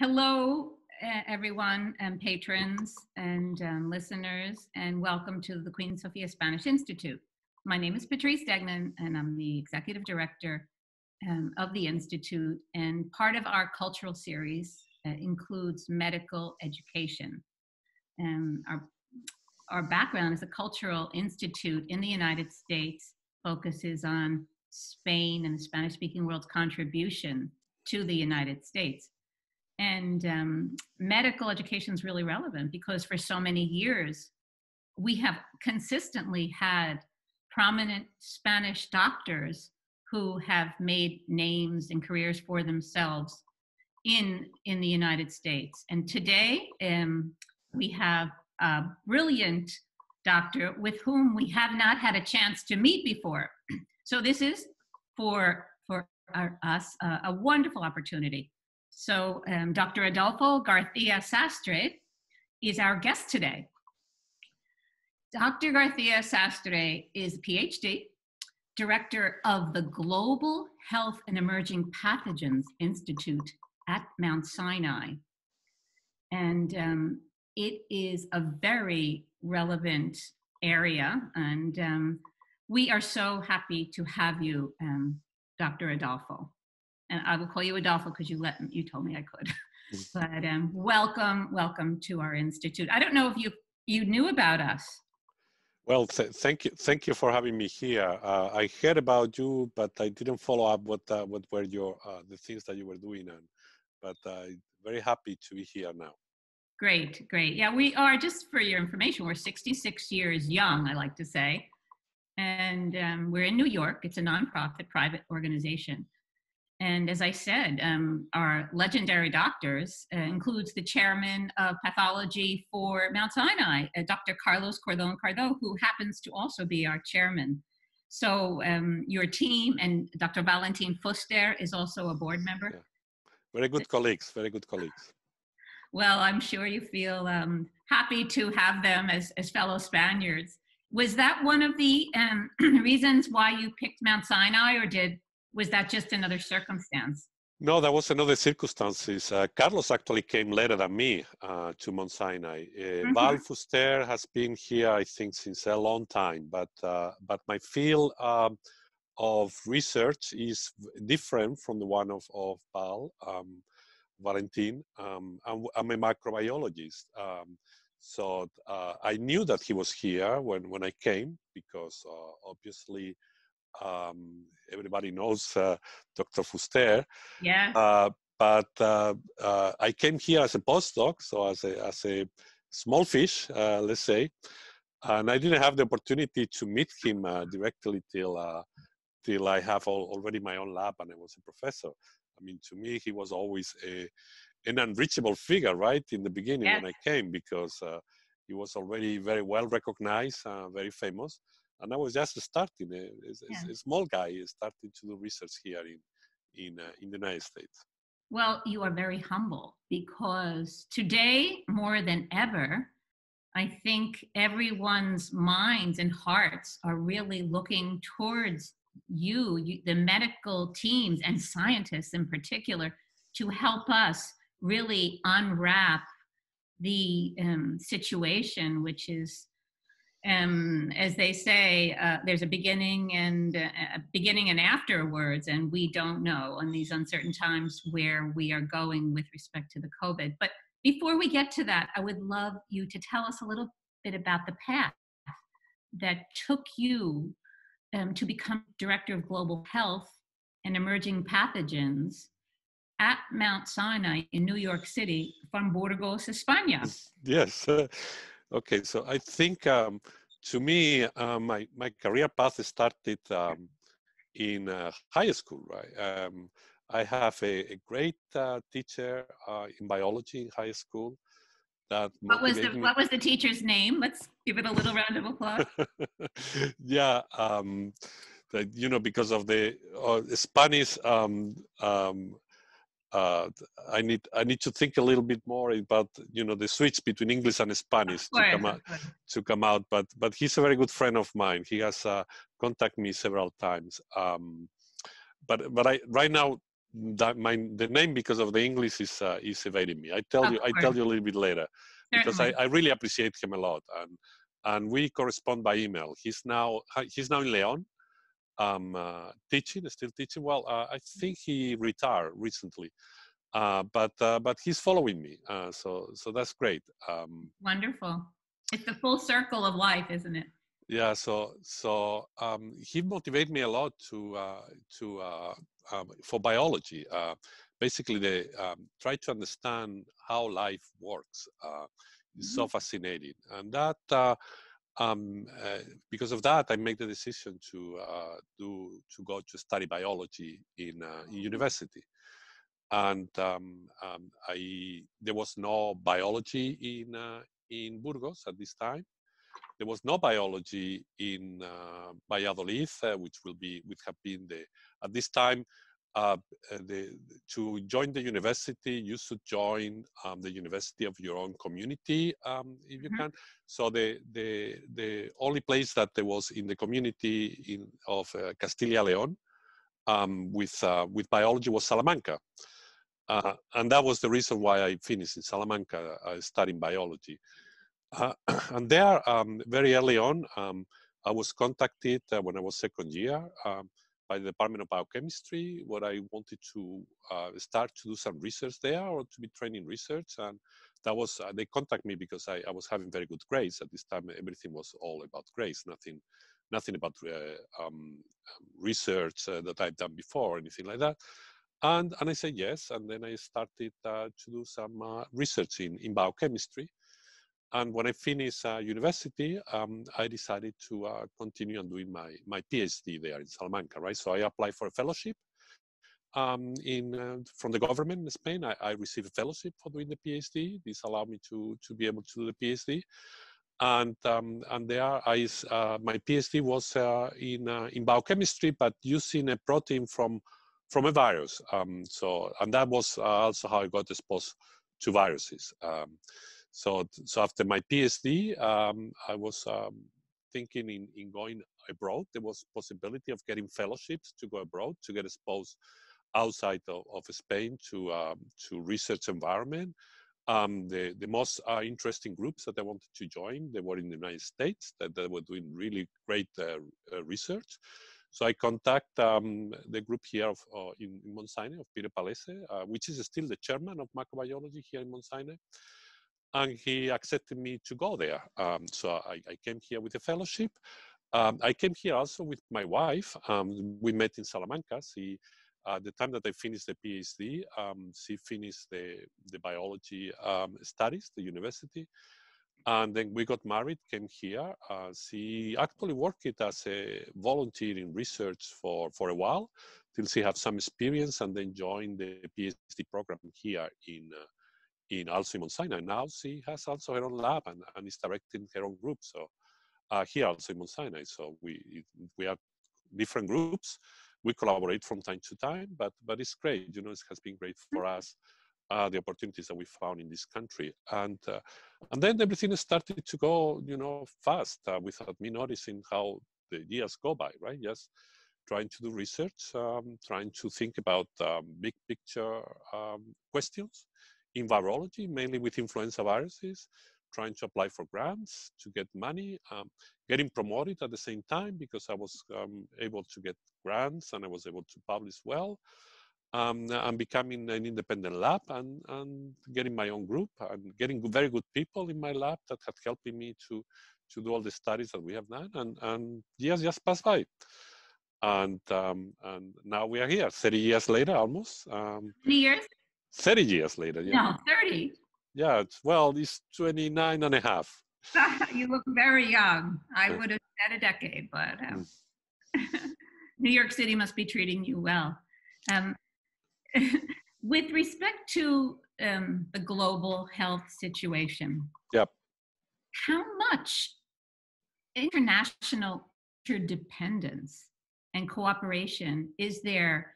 Hello, everyone, and patrons and listeners, and welcome to the Queen Sofía Spanish Institute. My name is Patrice Degnan, and I'm the Executive Director of the Institute, and part of our cultural series includes medical education. Our background as a cultural institute in the United States focuses on Spain and the Spanish-speaking world's contribution to the United States. And medical education is really relevant because for so many years, we have consistently had prominent Spanish doctors who have made names and careers for themselves in the United States. And today, we have a brilliant doctor with whom we have not had a chance to meet before. So this is for us a wonderful opportunity. So Dr. Adolfo García Sastre is our guest today. Dr. García Sastre is a PhD, director of the Global Health and Emerging Pathogens Institute at Mount Sinai. And it is a very relevant area, and we are so happy to have you, Dr. Adolfo. And I will call you Adolfo because you told me I could. But welcome to our institute. I don't know if you knew about us. Well, thank you for having me here. I heard about you, but I didn't follow up what were your the things that you were doing on. But very happy to be here now. Great, great. Yeah, we are, just for your information, we're 66 years young, I like to say. And we're in New York. It's a nonprofit private organization. And as I said, our legendary doctors includes the chairman of pathology for Mount Sinai, Dr. Carlos Cordon Cardo, who happens to also be our chairman. So your team, and Dr. Valentin Fuster is also a board member. Yeah. Very good colleagues, very good colleagues. Well, I'm sure you feel happy to have them as fellow Spaniards. Was that one of the reasons why you picked Mount Sinai, or was that just another circumstance? No, that was another circumstance. Carlos actually came later than me to Mount Sinai. Val Fuster has been here, I think, since a long time, but my field of research is different from the one of Val, Valentin. I'm a microbiologist. So I knew that he was here when I came, because obviously, everybody knows Dr. Fuster. Yeah. But I came here as a postdoc, so as a small fish, let's say, and I didn't have the opportunity to meet him directly till I have already my own lab and I was a professor. I mean, to me, he was always an unreachable figure, right, in the beginning. Yes. When I came, because he was already very well recognized, very famous. And I was just starting, a small guy starting to do research here in the United States. Well, you are very humble, because today, more than ever, I think everyone's minds and hearts are really looking towards you, the medical teams and scientists in particular, to help us really unwrap the situation, which is, as they say, there's a beginning and afterwards, and we don't know in these uncertain times where we are going with respect to the COVID. But before we get to that, I would love you to tell us a little bit about the path that took you to become Director of Global Health and Emerging Pathogens at Mount Sinai in New York City from Burgos, España. Yes. Okay, so I think to me, my career path started in high school, right? I have a great teacher in biology in high school. What was the teacher's name? Let's give it a little round of applause. Yeah, you know, because of the Spanish, I need to think a little bit more about, you know, the switch between English and Spanish to come out. But he's a very good friend of mine. He has contacted me several times. But I right now that the name because of the English is evading me. I tell you a little bit later. Because I really appreciate him a lot, and we correspond by email. He's now in Leon, still teaching. Well, I think he retired recently, but he's following me, so that's great. Wonderful. It's the full circle of life, isn't it? Yeah. So he motivated me a lot for biology. Basically, they try to understand how life works. It's so fascinating. And that, because of that, I made the decision to go to study biology in university. And there was no biology in Burgos at this time. There was no biology in Valladolid, which would have been at this time. To join the university, you should join the university of your own community, if you can. So the only place that there was in the community of Castilla León with biology was Salamanca, and that was the reason why I finished in Salamanca studying biology. And there, very early on, I was contacted when I was second year. By the Department of Biochemistry, where I wanted to start to do some research there or to be trained in research. And that was, they contacted me because I was having very good grades. At this time, everything was all about grades, nothing about research that I've done before or anything like that. And I said yes, and then I started to do some research in biochemistry. And when I finished university, I decided to continue and doing my PhD there in Salamanca, right? So I applied for a fellowship from the government in Spain. I received a fellowship for doing the PhD. This allowed me to be able to do the PhD. And there, my PhD was in biochemistry, but using a protein from a virus. And that was also how I got exposed to viruses. So after my PhD, I was thinking in going abroad. There was possibility of getting fellowships to go abroad, to get exposed outside of Spain to research environment. The most interesting groups that I wanted to join, they were in the United States, that they were doing really great research. So I contact the group here in Mount Sinai of Peter Palese, which is still the chairman of microbiology here in Mount Sinai. And he accepted me to go there. So I came here with a fellowship. I came here also with my wife. We met in Salamanca. She, the time that I finished the PhD, she finished the biology studies, the university. And then we got married, came here. She actually worked as a volunteer in research for a while, till she had some experience and then joined the PhD program here in Mount Sinai. Now she has also her own lab and is directing her own group. So here also in Mount Sinai. So we have different groups. We collaborate from time to time, but it's great. You know, it has been great for us, the opportunities that we found in this country. And then everything started to go, you know, fast without me noticing how the years go by, right? Yes. Trying to do research, trying to think about big picture questions in virology, mainly with influenza viruses, trying to apply for grants to get money, getting promoted at the same time because I was able to get grants and I was able to publish well, and becoming an independent lab and getting my own group and getting very good people in my lab that had helped me to do all the studies that we have done, and years just passed by. And now we are here, 30 years later almost. 30 years? 30 years later, yeah. No, 30. Yeah, it's 29 and a half. You look very young. I would have said a decade, but New York City must be treating you well. With respect to the global health situation, yep. How much international interdependence and cooperation is there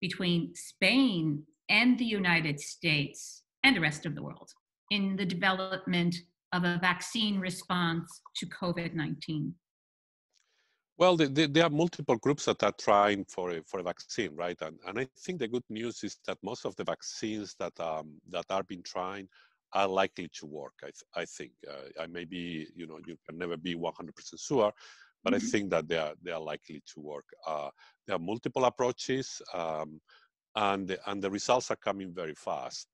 between Spain and the United States and the rest of the world in the development of a vaccine response to COVID-19? Well, there are multiple groups that are trying for a vaccine, right? And I think the good news is that most of the vaccines that are being tried are likely to work. I think I may be, you know, you can never be 100% sure, but I think that they are likely to work. There are multiple approaches, and the results are coming very fast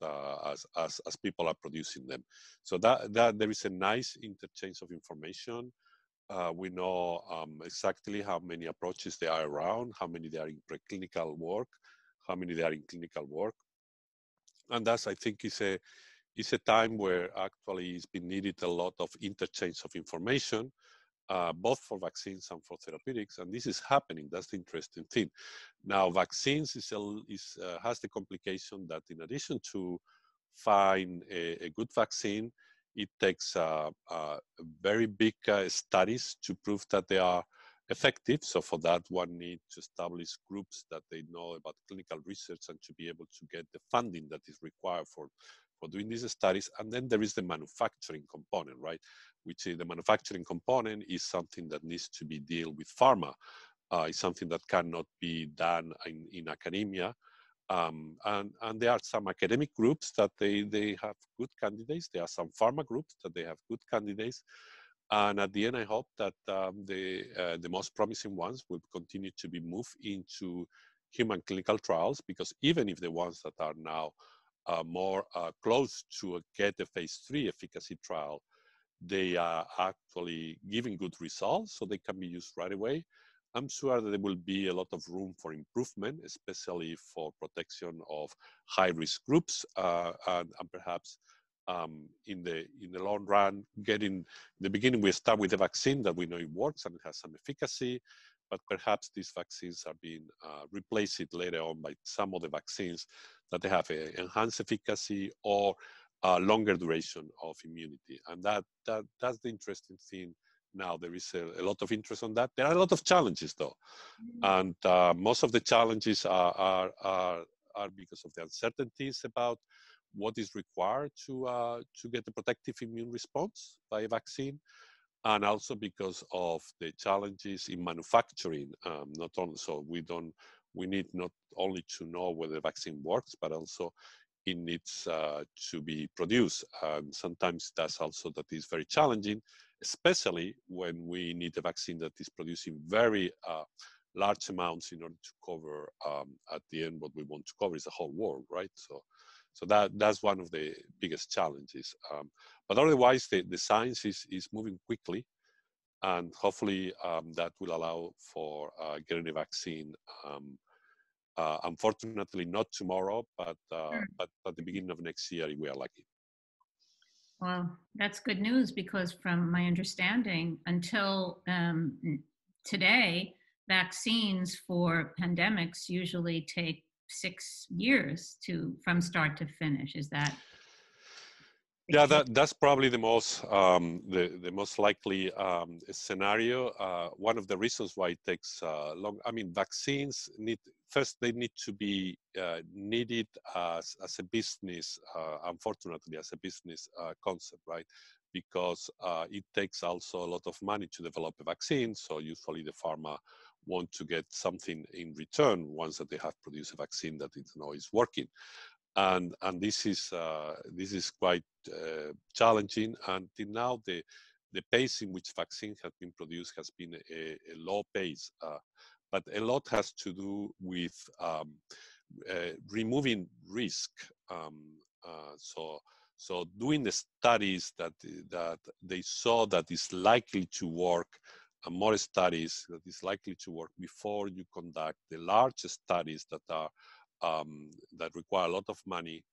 as people are producing them. So that there is a nice interchange of information. We know exactly how many approaches there are around, how many there are in preclinical work, how many there are in clinical work, and that's, I think, is a time where actually it's been needed a lot of interchange of information, both for vaccines and for therapeutics, and this is happening. That's the interesting thing. Now, vaccines has the complication that in addition to find a good vaccine, it takes very big studies to prove that they are effective. So for that, one needs to establish groups that they know about clinical research and to be able to get the funding that is required for doing these studies. And then there is the manufacturing component, right? Which is the manufacturing component is something that needs to be dealt with pharma. It's something that cannot be done in academia. And there are some academic groups that they have good candidates. There are some pharma groups that they have good candidates. And at the end, I hope that the most promising ones will continue to be moved into human clinical trials, because even if the ones that are now more close to get a phase 3 efficacy trial, they are actually giving good results, so they can be used right away. I'm sure that there will be a lot of room for improvement, especially for protection of high-risk groups, and perhaps in the long run, getting. In the beginning, we start with a vaccine that we know it works and it has some efficacy, but perhaps these vaccines are being replaced later on by some other vaccines that they have enhanced efficacy or a longer duration of immunity, and that's the interesting thing. Now, there is a lot of interest on that. There are a lot of challenges, though. And most of the challenges are because of the uncertainties about what is required to get a protective immune response by a vaccine, and also because of the challenges in manufacturing. Not only, so we need not only to know whether the vaccine works, but also it needs to be produced. Sometimes that's also that is very challenging, especially when we need a vaccine that is producing very large amounts in order to cover, at the end, what we want to cover is the whole world, right? So that's one of the biggest challenges. But otherwise, the science is moving quickly, and hopefully that will allow for getting a vaccine, unfortunately, not tomorrow, but at the beginning of next year, we are lucky. Well, that's good news, because from my understanding, until today, vaccines for pandemics usually take 6 years from start to finish. Is that? Yeah, that's probably the most most likely scenario. One of the reasons why it takes long. I mean, vaccines need first they need to be needed as a business. Unfortunately, as a business concept, right? Because it takes also a lot of money to develop a vaccine. So usually the pharma want to get something in return once that they have produced a vaccine that it know is working. And this is quite challenging. And till now, the pace in which vaccines have been produced has been a low pace, but a lot has to do with removing risk. So doing the studies that they saw that is likely to work, and more studies that is likely to work before you conduct the large studies that are. That require a lot of money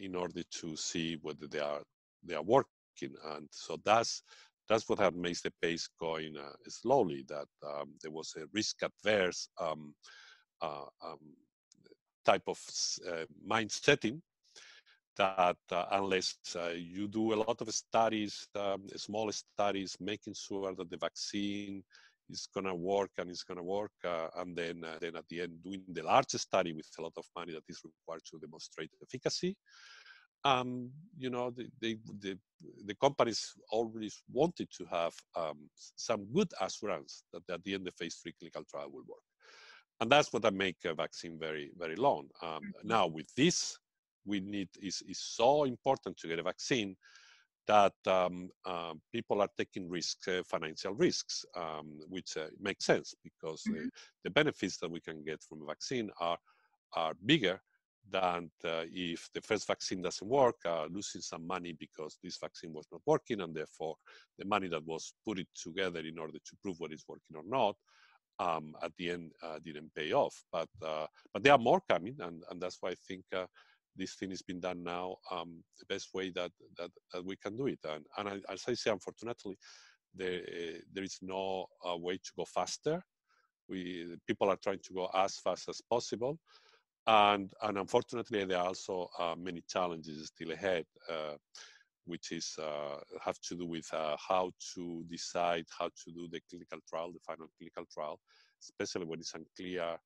in order to see whether they are working, and so that's what have made the pace going slowly. That there was a risk-averse type of mind setting. That unless you do a lot of studies, small studies, making sure that the vaccine. It's gonna work and it's gonna work, and then at the end doing the largest study with a lot of money that is required to demonstrate efficacy, you know, the companies always wanted to have some good assurance that at the end the phase 3 clinical trial will work. And that's what I make a vaccine very, very long. Now with this, we need, it's so important to get a vaccine that people are taking risks, financial risks, which makes sense because the benefits that we can get from a vaccine are bigger than if the first vaccine doesn't work, losing some money because this vaccine was not working, and therefore the money that was put it together in order to prove what is working or not, at the end didn't pay off. But there are more coming, and that's why I think this thing has been done now the best way that we can do it. And as I say, unfortunately, there is no way to go faster. People are trying to go as fast as possible. And unfortunately, there are also many challenges still ahead, which is have to do with how to decide how to do the clinical trial, the final clinical trial, especially when it's unclear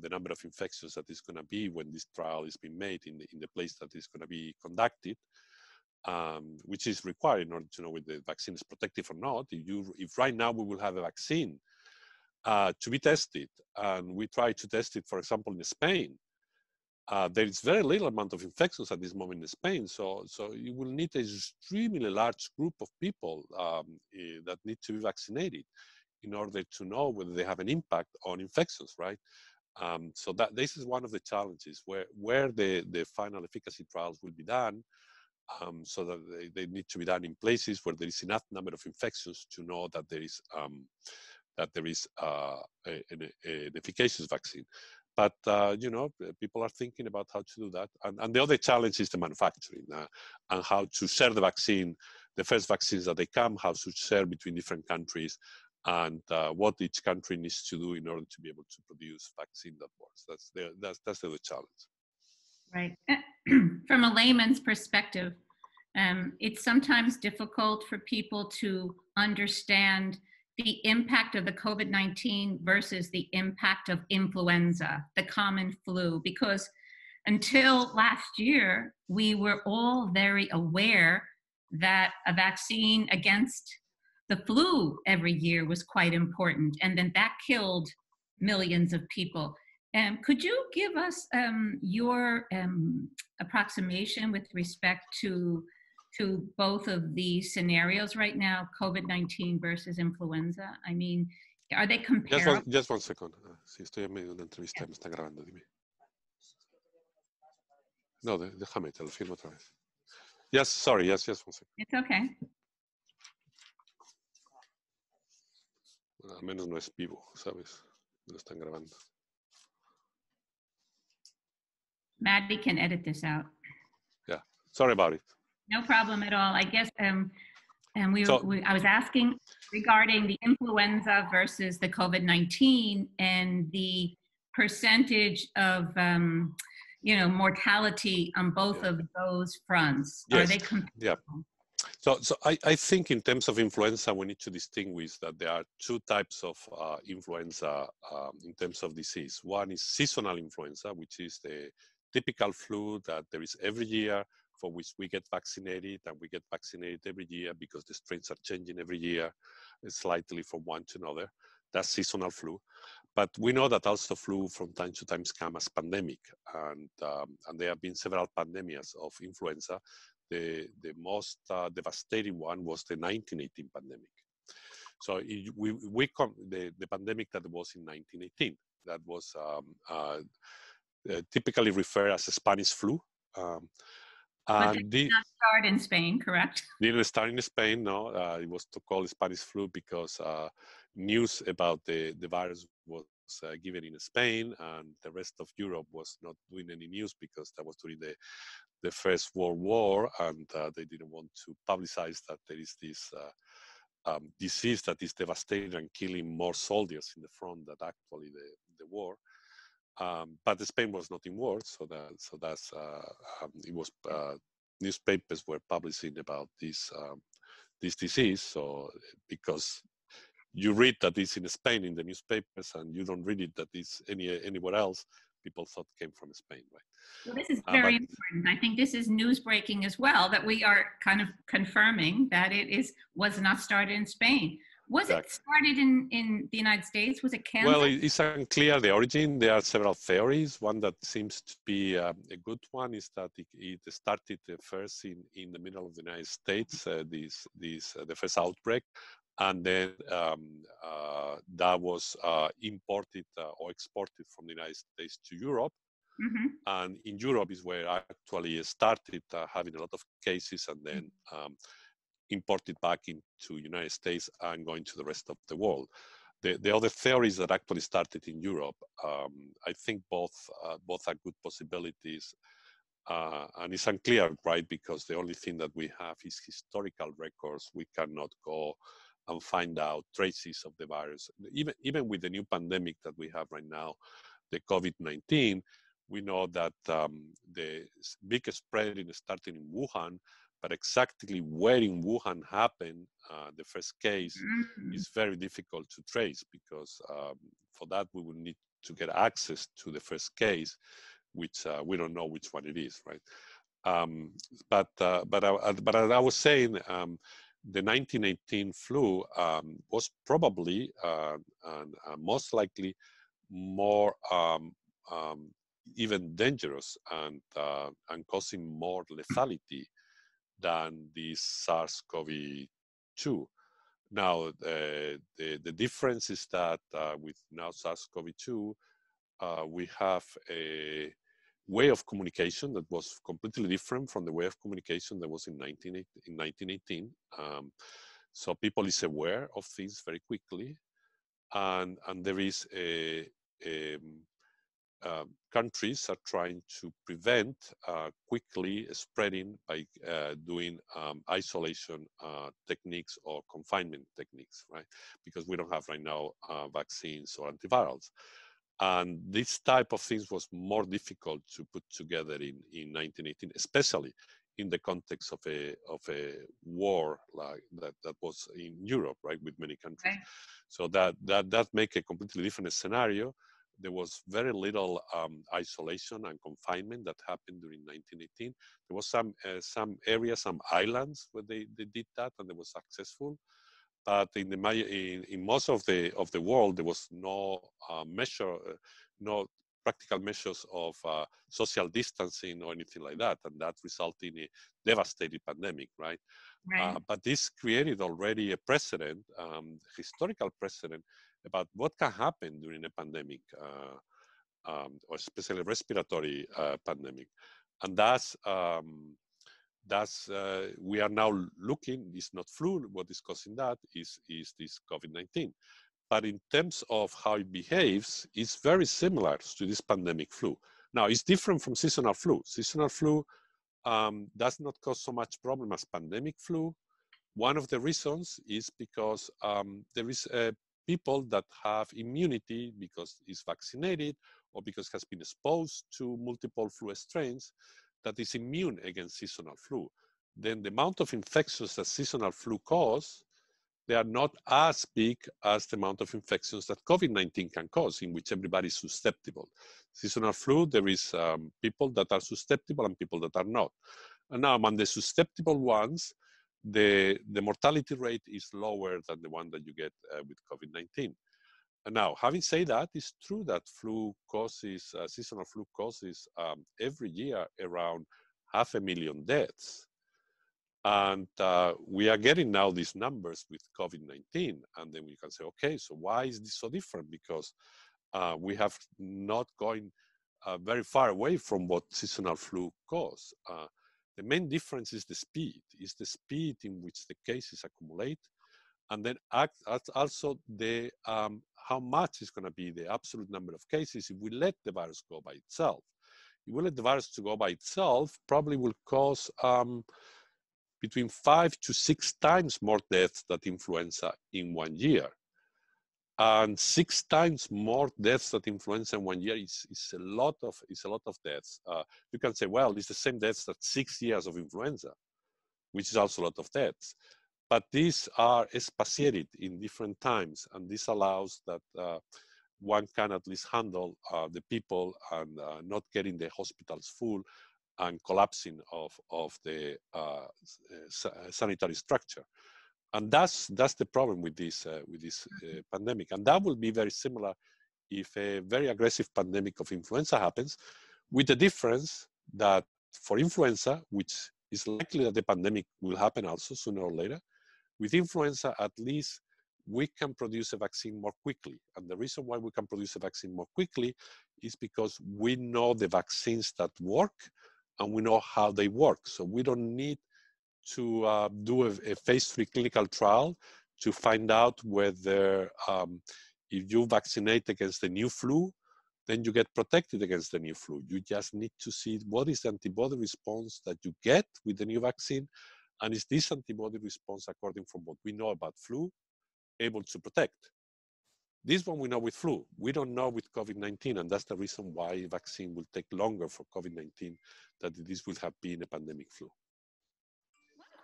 the number of infections that is going to be when this trial is being made in the place that is going to be conducted, which is required in order to know whether the vaccine is protective or not. If right now we will have a vaccine to be tested, and we try to test it, for example, in Spain, there is very little amount of infections at this moment in Spain, so you will need an extremely large group of people that need to be vaccinated in order to know whether they have an impact on infections, right? So that this is one of the challenges where the final efficacy trials will be done, so that they need to be done in places where there is enough number of infections to know that there is an efficacious vaccine. But, you know, people are thinking about how to do that. And the other challenge is the manufacturing and how to share the vaccine, the first vaccines that they come, how to share between different countries, and what each country needs to do in order to be able to produce vaccine that works. That's the challenge. Right. From a layman's perspective, it's sometimes difficult for people to understand the impact of the COVID-19 versus the impact of influenza, the common flu, because until last year, we were all very aware that a vaccine against the flu every year was quite important, and then that killed millions of people. Could you give us your approximation with respect to both of these scenarios right now, COVID-19 versus influenza? I mean, are they comparable? Just one second. Si estoy en medio de una entrevista, me están grabando, dime. No, déjame, te lo firmo otra vez. Yes, sorry, yes, one second. It's okay. Al menos no es vivo, ¿sabes? Me lo están grabando. Maddie can edit this out. Yeah, sorry about it. No problem at all. I guess I was asking regarding the influenza versus the COVID-19 and the percentage of, you know, mortality on both of those fronts. Yes. Are they comparable? Yeah. So I think in terms of influenza, we need to distinguish that there are two types of influenza in terms of disease. One is seasonal influenza, which is the typical flu that there is every year, for which we get vaccinated, and we get vaccinated every year because the strains are changing every year slightly from one to another. That's seasonal flu. But we know that also flu from time to time comes as pandemic, and there have been several pandemias of influenza. The most devastating one was the 1918 pandemic. So the pandemic that was in 1918, that was typically referred as the Spanish flu. But it did not start in Spain, correct? Didn't start in Spain, no. It was called Spanish flu because news about the virus was given in Spain, and the rest of Europe was not doing any news because that was during the First World War, and they didn't want to publicize that there is this disease that is devastating and killing more soldiers in the front than actually the war. But Spain was not in war, it was newspapers were publishing about this disease. So because you read that it's in Spain in the newspapers, and you don't read it that it's anywhere else, people thought it came from Spain, right? Well, this is very important. I think this is news breaking as well, that we are kind of confirming that it was not started in Spain. Was it started in the United States? Was it Kansas? Well, it's unclear the origin. There are several theories. One that seems to be a good one is that it started first in the middle of the United States, the first outbreak, and then that was imported or exported from the United States to Europe. Mm-hmm. And in Europe is where I actually started having a lot of cases, and then imported back into United States and going to the rest of the world. The other theories that actually started in Europe, I think both are good possibilities, and it's unclear, right? Because the only thing that we have is historical records. We cannot go and find out traces of the virus. Even with the new pandemic that we have right now, the COVID-19, we know that the biggest spread started in Wuhan, but exactly where in Wuhan happened the first case is very difficult to trace, because for that we would need to get access to the first case, which we don't know which one it is, right? But as I was saying, the 1918 flu was probably and most likely more even dangerous and causing more lethality than the SARS-CoV-2. Now, the difference is that with now SARS-CoV-2, we have a way of communication that was completely different from the way of communication that was in 1918. So people is aware of things very quickly, and there is countries are trying to prevent quickly spreading by doing isolation techniques or confinement techniques, right? Because we don't have right now vaccines or antivirals. And this type of things was more difficult to put together in 1918, especially in the context of a war like that was in Europe, right, with many countries. Okay. So that make a completely different scenario. There was very little isolation and confinement that happened during 1918. There was some areas, some islands where they did that, and it was successful. But in most of the world, there was no no practical measures of social distancing or anything like that, and that resulted in a devastating pandemic, right? Right. But this created already a precedent, historical precedent, about what can happen during a pandemic, or especially respiratory pandemic. And that's we are now looking, it's not flu, what is causing that is this COVID-19. But in terms of how it behaves, it's very similar to this pandemic flu. Now, it's different from seasonal flu. Seasonal flu does not cause so much problem as pandemic flu. One of the reasons is because there is people that have immunity because is vaccinated or because has been exposed to multiple flu strains that is immune against seasonal flu. Then the amount of infections that seasonal flu cause, they are not as big as the amount of infections that COVID-19 can cause, in which everybody is susceptible. Seasonal flu, there is people that are susceptible and people that are not. And now among the susceptible ones, the mortality rate is lower than the one that you get with COVID-19. And now, having said that, it's true that flu causes, seasonal flu causes every year around 500,000 deaths. And we are getting now these numbers with COVID-19, and then we can say, okay, so why is this so different? Because we have not going very far away from what seasonal flu causes. The main difference is the speed. It's the speed in which the cases accumulate, and then also the how much is going to be the absolute number of cases if we let the virus go by itself. If we let the virus to go by itself, probably will cause between 5 to 6 times more deaths than influenza in 1 year. And 6 times more deaths than influenza in 1 year is a lot of deaths. You can say, well, it's the same deaths that 6 years of influenza, which is also a lot of deaths. But these are espaciated in different times, and this allows that one can at least handle the people and not getting the hospitals full and collapsing of the sanitary structure. And that's the problem with this pandemic. And that will be very similar if a very aggressive pandemic of influenza happens, with the difference that for influenza, which is likely that the pandemic will happen also sooner or later, with influenza at least we can produce a vaccine more quickly. And the reason why we can produce a vaccine more quickly is because we know the vaccines that work and we know how they work. So we don't need to do a phase 3 clinical trial to find out whether if you vaccinate against the new flu, then you get protected against the new flu. You just need to see what is the antibody response that you get with the new vaccine, and is this antibody response, according from what we know about flu, able to protect? This one we know with flu. We don't know with COVID-19, and that's the reason why vaccine will take longer for COVID-19 than this would have been a pandemic flu.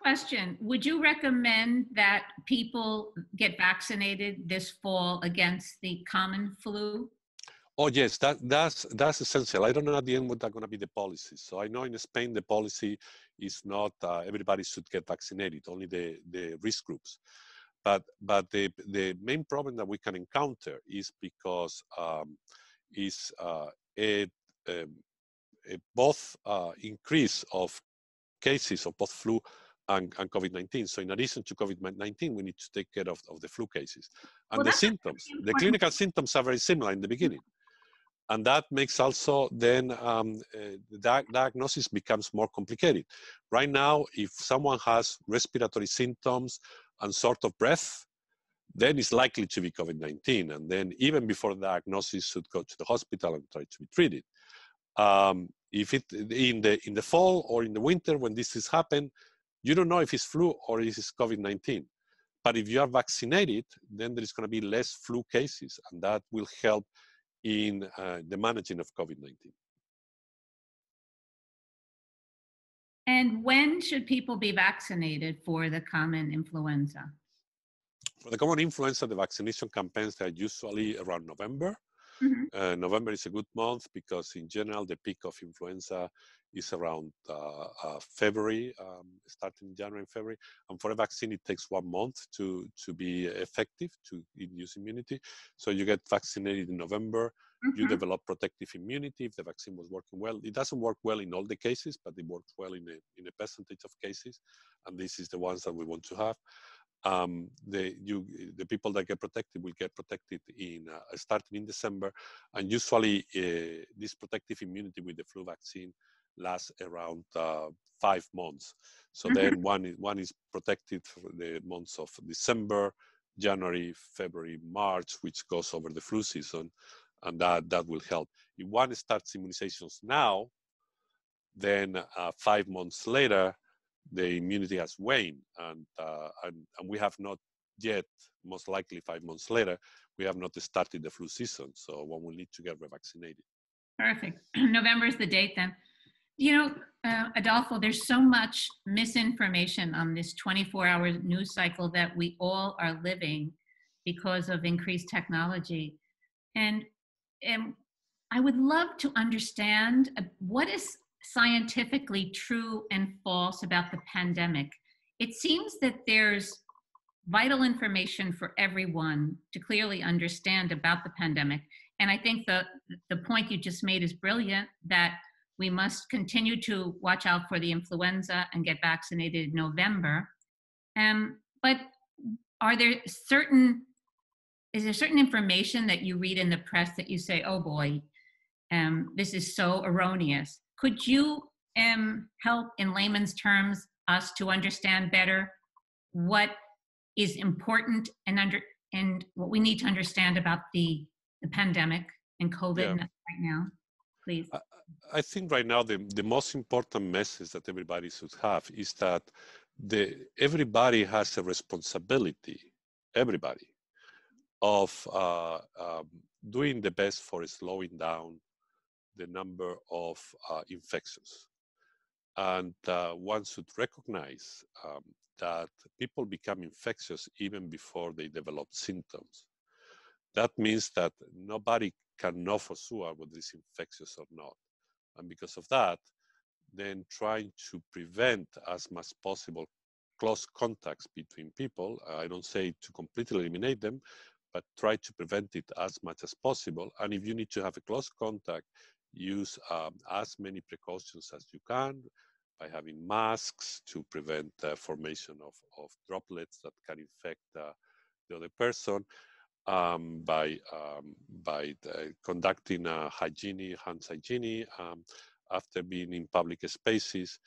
Question. Would you recommend that people get vaccinated this fall against the common flu? Oh, yes, that's essential. I don't know at the end what are going to be the policies. So I know in Spain the policy is not everybody should get vaccinated, only the risk groups. But the main problem that we can encounter is because both increase of cases of both flu and COVID-19. So in addition to COVID-19, we need to take care of the flu cases. And well, the symptoms, the clinical symptoms are very similar in the beginning. And that makes also then the diagnosis becomes more complicated. Right now, if someone has respiratory symptoms and sort of breath, then it's likely to be COVID-19. And then even before the diagnosis should go to the hospital and try to be treated. If it in the fall or in the winter when this has happened, you don't know if it's flu or if it's COVID-19. But if you are vaccinated, then there's going to be less flu cases, and that will help in the managing of COVID-19. And when should people be vaccinated for the common influenza? For the common influenza, the vaccination campaigns are usually around November. Mm-hmm. November is a good month because in general, the peak of influenza is around February, starting January and February. And for a vaccine, it takes 1 month to be effective, to induce immunity. So you get vaccinated in November, mm-hmm. you develop protective immunity if the vaccine was working well. It doesn't work well in all the cases, but it works well in a percentage of cases. And this is the ones that we want to have. The people that get protected will get protected starting in December, and usually this protective immunity with the flu vaccine lasts around 5 months. So mm-hmm. then one is protected for the months of December, January, February, March, which goes over the flu season, and that will help. If one starts immunizations now, then 5 months later, the immunity has waned, and we have not yet, most likely 5 months later, we have not started the flu season, so one will need to get revaccinated. Perfect. November is the date then. You know, Adolfo, there's so much misinformation on this 24-hour news cycle that we all are living because of increased technology. And I would love to understand what is scientifically true and false about the pandemic. It seems that there's vital information for everyone to clearly understand about the pandemic. And I think the point you just made is brilliant, that we must continue to watch out for the influenza and get vaccinated in November. But is there certain information that you read in the press that you say, oh boy, this is so erroneous? Could you help in layman's terms us to understand better what is important and what we need to understand about the pandemic and COVID right now, please? I think right now the most important message that everybody should have is that everybody has a responsibility, everybody, of doing the best for slowing down the number of infections. And one should recognize that people become infectious even before they develop symptoms. That means that nobody can know for sure whether it's infectious or not. And because of that, then trying to prevent as much as possible close contacts between people, I don't say to completely eliminate them, but try to prevent it as much as possible. And if you need to have a close contact, use as many precautions as you can by having masks to prevent formation of droplets that can infect the other person, by conducting hand hygiene after being in public spaces,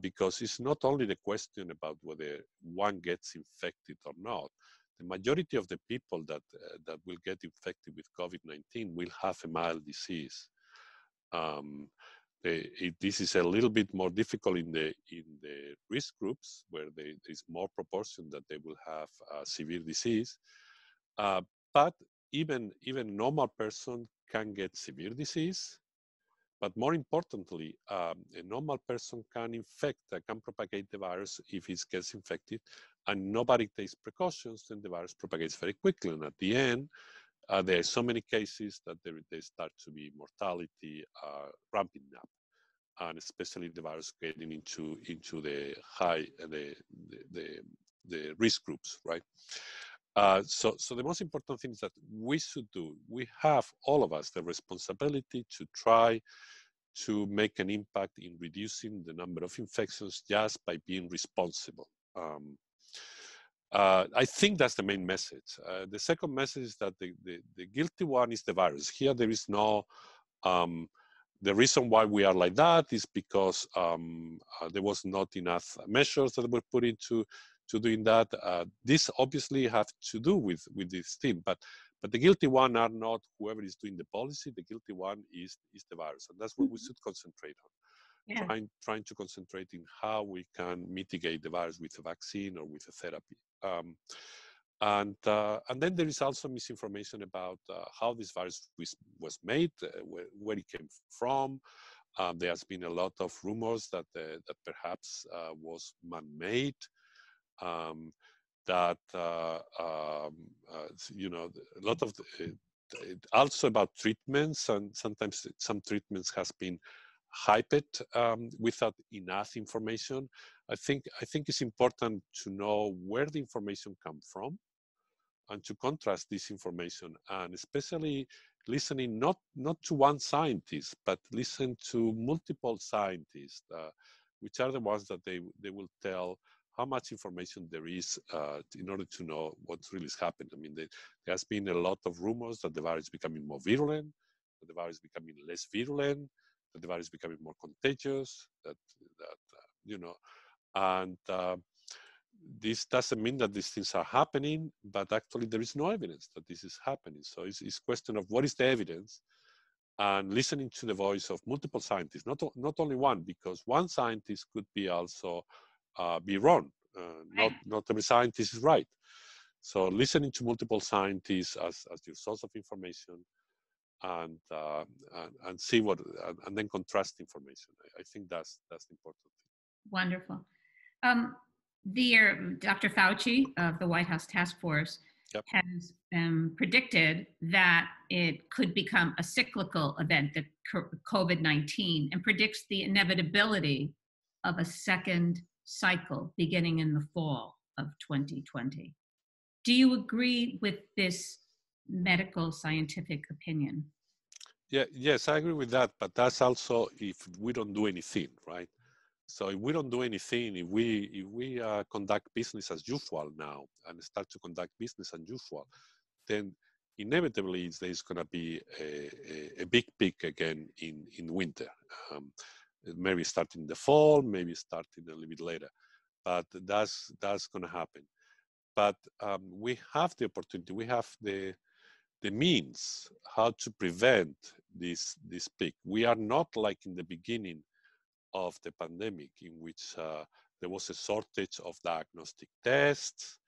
because it's not only the question about whether one gets infected or not. The majority of the people that will get infected with COVID-19 will have a mild disease. This is a little bit more difficult in the risk groups, where there's more proportion that they will have severe disease. But even normal person can get severe disease. But more importantly, a normal person can propagate the virus if he gets infected, and nobody takes precautions, then the virus propagates very quickly. And at the end, there are so many cases that they start to be mortality ramping up, and especially the virus getting into the high the risk groups, right? So the most important thing is that we should do, we have, all of us, the responsibility to try to make an impact in reducing the number of infections just by being responsible. I think that's the main message. The second message is that the guilty one is the virus. Here there is no, the reason why we are like that is because there was not enough measures that were put into doing that. This obviously have to do with this team, but the guilty one are not whoever is doing the policy. The guilty one is the virus, and that's what we should concentrate on. Yeah. Trying to concentrate in how we can mitigate the virus with a vaccine or with a therapy. And then there is also misinformation about how this virus was made, where it came from. There has been a lot of rumors that perhaps was man-made. A lot of also about treatments, and sometimes some treatments has been hyped without enough information. I think it's important to know where the information comes from, and to contrast this information, and especially listening not to one scientist, but listen to multiple scientists, which are the ones that they will tell how much information there is in order to know what's really happened. I mean, there has been a lot of rumors that the virus is becoming more virulent, that the virus is becoming less virulent, that the virus is becoming more contagious, and this doesn't mean that these things are happening, but actually there is no evidence that this is happening. So it's a question of what is the evidence, and listening to the voice of multiple scientists, not only one, because one scientist could be also be wrong. Not every scientist is right. So listening to multiple scientists as your source of information, and see what, and then contrast information. I think that's the important thing. Wonderful. Dear Dr. Fauci of the White House Task Force, yep, has predicted that it could become a cyclical event, the COVID-19, and predicts the inevitability of a second cycle beginning in the fall of 2020. Do you agree with this medical scientific opinion? Yeah, yes, I agree with that, but that's also if we don't do anything, right? So if we don't do anything, if we conduct business as usual now, and start to conduct business as usual, then inevitably there's going to be a big peak again in winter. Maybe starting in the fall, maybe starting a little bit later, but that's going to happen. But we have the opportunity, we have the means how to prevent this peak. We are not like in the beginning of the pandemic, in which there was a shortage of diagnostic tests.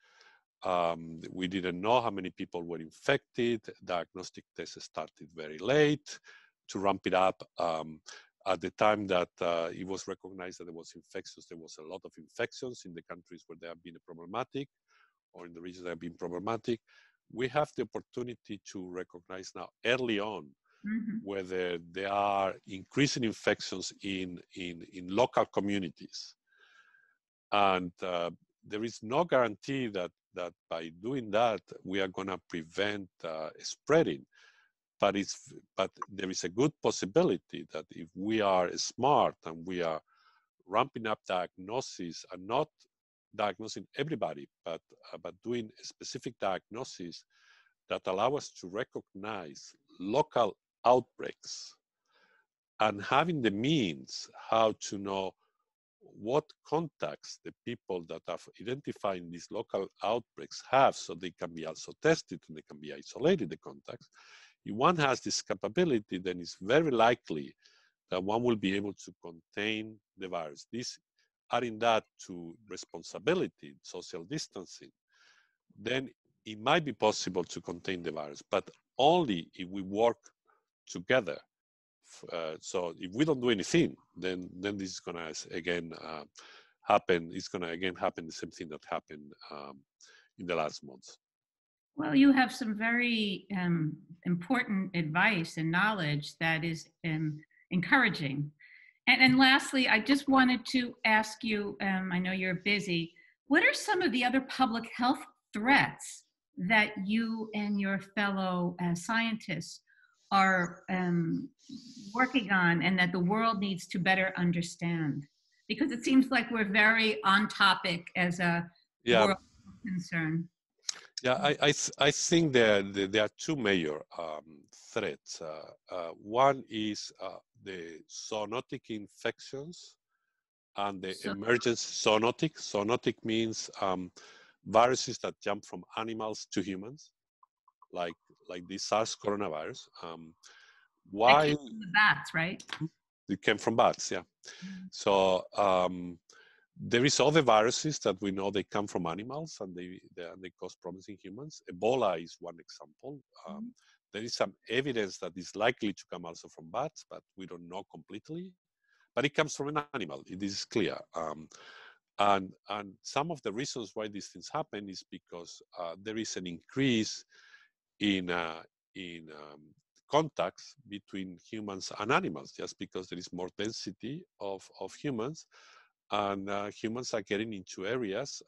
We didn't know how many people were infected. Diagnostic tests started very late. To ramp it up, at the time that it was recognized that there was infections, there was a lot of infections in the countries where they have been problematic, or in the regions that have been problematic. we have the opportunity to recognize now early on whether there are increasing infections in local communities. And there is no guarantee that by doing that, we are going to prevent spreading. But there is a good possibility that if we are smart and we are ramping up diagnosis and not diagnosing everybody, but doing a specific diagnosis that allow us to recognize local outbreaks and having the means how to know what contacts the people that are identifying these local outbreaks have, so they can be also tested and they can be isolated, the contacts. If one has this capability, then it's very likely that one will be able to contain the virus. This, adding that to responsibility, social distancing, then it might be possible to contain the virus, but only if we work together. So if we don't do anything, then this is going to again happen. It's going to again happen the same thing that happened in the last months. Well, you have some very important advice and knowledge that is encouraging. And lastly, I just wanted to ask you, I know you're busy, what are some of the other public health threats that you and your fellow scientists are working on and that the world needs to better understand? Because it seems like we're very on topic as a world concern. Yeah, I think there are two major threats. One is the zoonotic infections and the emergence zoonotic. Zoonotic means viruses that jump from animals to humans, like the SARS coronavirus. Why? It came from the bats, right? It came from bats, yeah. Mm-hmm. So there is other viruses that we know they come from animals and they cause problems in humans. Ebola is one example. There is some evidence that is likely to come also from bats, but we don't know completely. But it comes from an animal, it is clear. And some of the reasons why these things happen is because there is an increase in contacts between humans and animals, just because there is more density of humans, and humans are getting into areas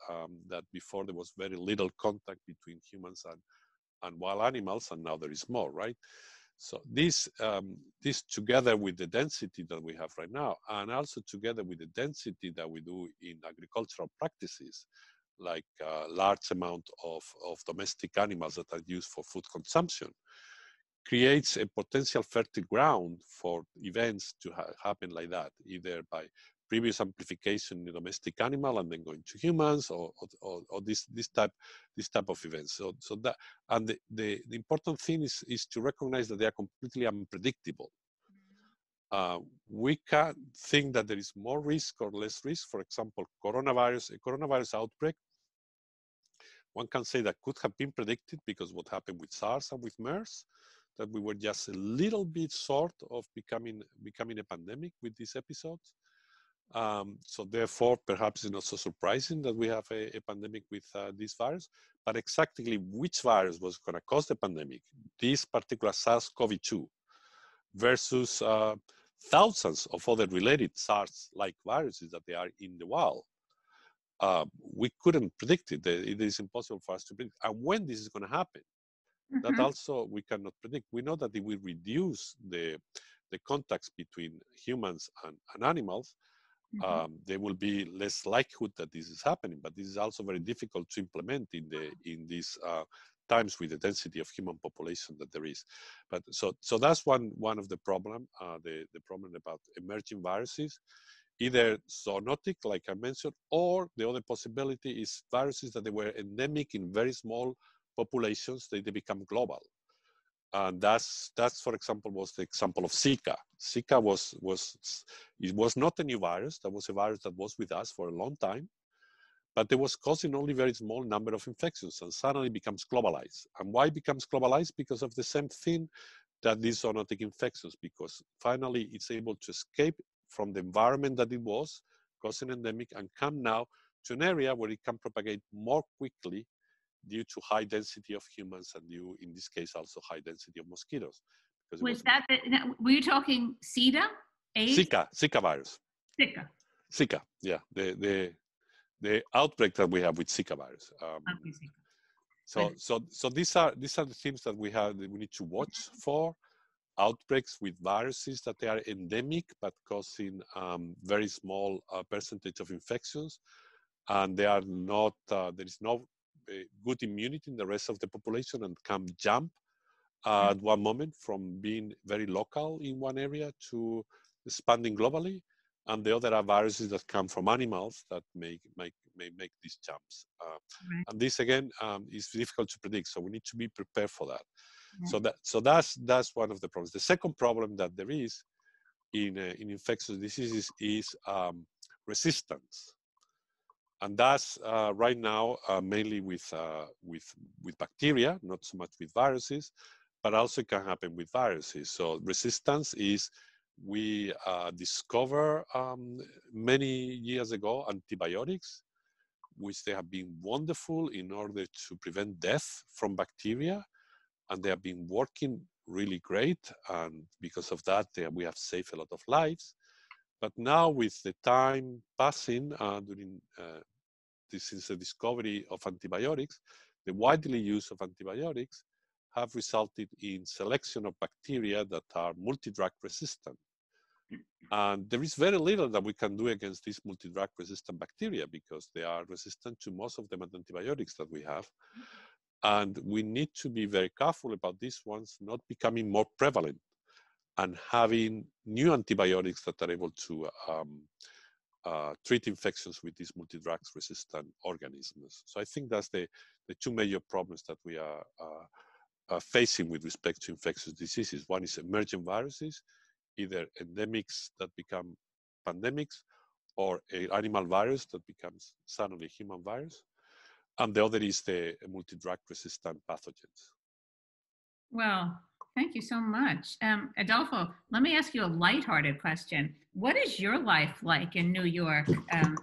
that before there was very little contact between humans and wild animals, and now there is more, right? So this together with the density that we have right now, and also together with the density that we do in agricultural practices, like a large amount of domestic animals that are used for food consumption, creates a potential fertile ground for events to happen like that, either by previous amplification in the domestic animal and then going to humans, or this type of events. So that, and the important thing is to recognize that they are completely unpredictable. We can't think that there is more risk or less risk. For example, a coronavirus outbreak, one can say that could have been predicted because what happened with SARS and with MERS, that we were just a little bit short of becoming a pandemic with these episodes. So therefore, perhaps it's not so surprising that we have a pandemic with this virus, but exactly which virus was going to cause the pandemic, this particular SARS-CoV-2 versus thousands of other related SARS-like viruses that they are in the wild, we couldn't predict it. It is impossible for us to predict. And when this is going to happen, that also we cannot predict. We know that if we reduce the contacts between humans and animals, there will be less likelihood that this is happening, but this is also very difficult to implement in these times with the density of human population that there is. But so that's one of the problem, the problem about emerging viruses, either zoonotic, like I mentioned, or the other possibility is viruses that they were endemic in very small populations, they become global. And that's for example, was the example of Zika. Zika was not a new virus. That was a virus that was with us for a long time, but it was causing only very small number of infections and suddenly becomes globalized. And why it becomes globalized? Because of the same thing that these zoonotic infections, because finally it's able to escape from the environment that it was, causing endemic, and come now to an area where it can propagate more quickly due to high density of humans and due, in this case, also high density of mosquitoes. Was that, were you talking SIDA? AIDS? Zika, Zika virus. Zika. Zika, yeah, the outbreak that we have with Zika virus. Okay, Zika. So these are the things that we have. That we need to watch for outbreaks with viruses that they are endemic but causing very small percentage of infections, and they are not. There is no good immunity in the rest of the population, and can jump at one moment from being very local in one area to expanding globally. And the other are viruses that come from animals that may make these jumps. And this again is difficult to predict, so we need to be prepared for that. Yeah. So that's one of the problems. The second problem that there is in infectious diseases is resistance, and that's right now mainly with bacteria, not so much with viruses, but also can happen with viruses. So resistance is. We discovered many years ago antibiotics, which they have been wonderful in order to prevent death from bacteria. And they have been working really great. And because of that, we have saved a lot of lives. But now with the time passing since the discovery of antibiotics, the widely use of antibiotics have resulted in selection of bacteria that are multi-drug resistant. And there is very little that we can do against these multi-drug resistant bacteria because they are resistant to most of them and antibiotics that we have. And we need to be very careful about these ones not becoming more prevalent and having new antibiotics that are able to treat infections with these multi-drug resistant organisms. So I think that's the two major problems that we are facing with respect to infectious diseases. One is emergent viruses, either endemics that become pandemics or an animal virus that becomes suddenly human virus. And the other is the multi-drug resistant pathogens. Well, thank you so much. Adolfo, let me ask you a lighthearted question. What is your life like in New York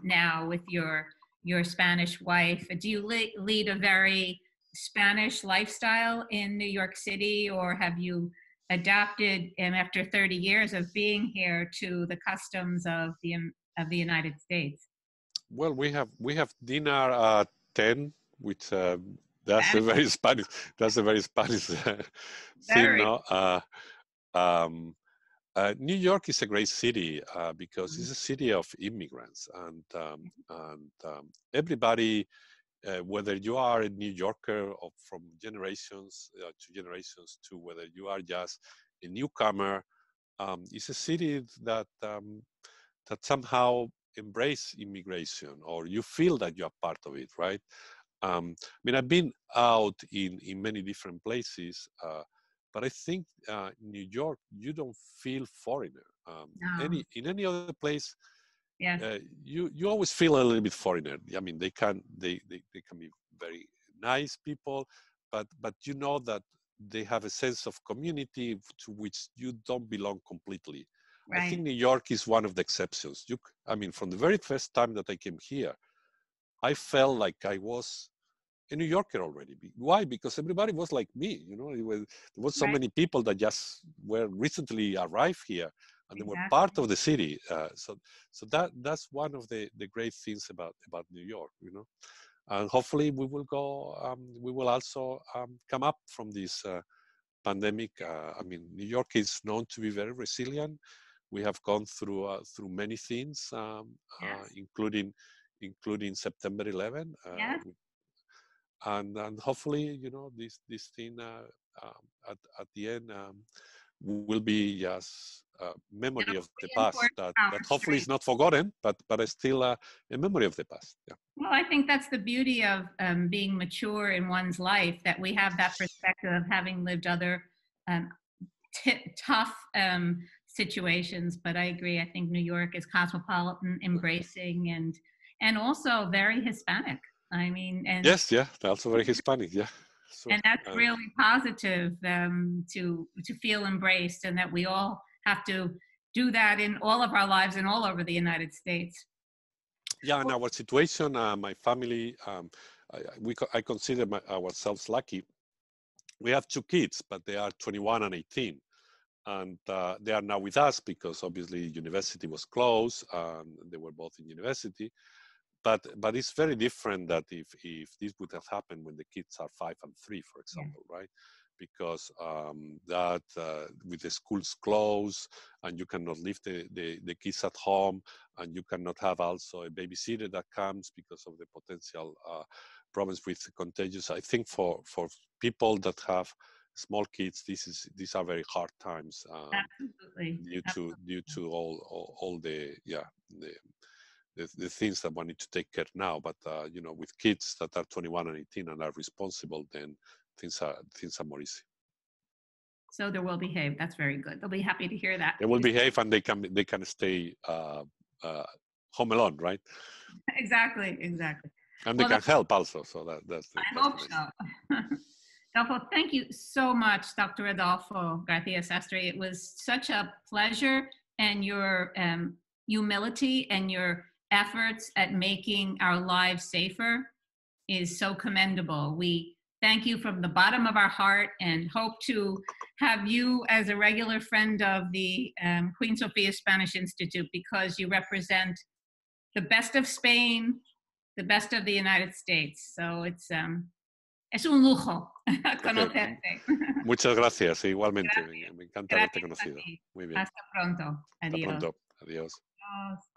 now with your Spanish wife? Do you lead a very Spanish lifestyle in New York City, or have you adapted, and after 30 years of being here, to the customs of the United States? Well, we have dinner at 10, which that's a very Spanish. That's a very Spanish thing. No? New York is a great city because it's a city of immigrants, and everybody. Whether you are a New Yorker or from generations to generations, to whether you are just a newcomer, it's a city that that somehow embraces immigration, or you feel that you are part of it, right? I mean, I've been out in many different places, but I think New York, you don't feel foreigner. No. In any other place. Yeah. You always feel a little bit foreigner. I mean, they can be very nice people, but you know that they have a sense of community to which you don't belong completely. Right. I think New York is one of the exceptions. I mean, from the very first time that I came here, I felt like I was a New Yorker already. Why? Because everybody was like me. You know, there was so many people that just were recently arrived here. And they were part of the city, so that's one of the great things about New York, you know. And hopefully we will go. We will also come up from this pandemic. I mean, New York is known to be very resilient. We have gone through many things, including September 11. And hopefully, you know, this thing at the end. Will be just memory of the past that hopefully is not forgotten, but it's still a memory of the past. Yeah. Well, I think that's the beauty of being mature in one's life, that we have that perspective of having lived other tough situations. But I agree. I think New York is cosmopolitan, embracing, and also very Hispanic. I mean, also very Hispanic. Yeah. So, and that's really positive to feel embraced, and that we all have to do that in all of our lives and all over the United States. Yeah, in our situation, my family, I consider ourselves lucky. We have two kids, but they are 21 and 18. And they are now with us because obviously university was closed. They were both in university. But it's very different that if this would have happened when the kids are 5 and 3, for example, yeah. Right? Because with the schools closed and you cannot leave the kids at home, and you cannot have also a babysitter that comes because of the potential problems with contagious. I think for people that have small kids, these are very hard times. Absolutely. Due to all the the things that one need to take care now. But you know, with kids that are 21 and 18 and are responsible, then things are more easy. So they will behave. That's very good. They'll be happy to hear that. They will behave, and they can stay home alone, right? Exactly. And they can help also. So I hope so. Adolfo, thank you so much, Dr. Adolfo García Sastre. It was such a pleasure, and your humility and your efforts at making our lives safer is so commendable. We thank you from the bottom of our heart and hope to have you as a regular friend of the Queen Sofía Spanish Institute, because you represent the best of Spain, the best of the United States. So es un lujo conocerte. Muchas gracias, igualmente. Gracias. Me encanta haberte conocido. Muy bien. Hasta pronto. Adiós. Hasta pronto. Adiós.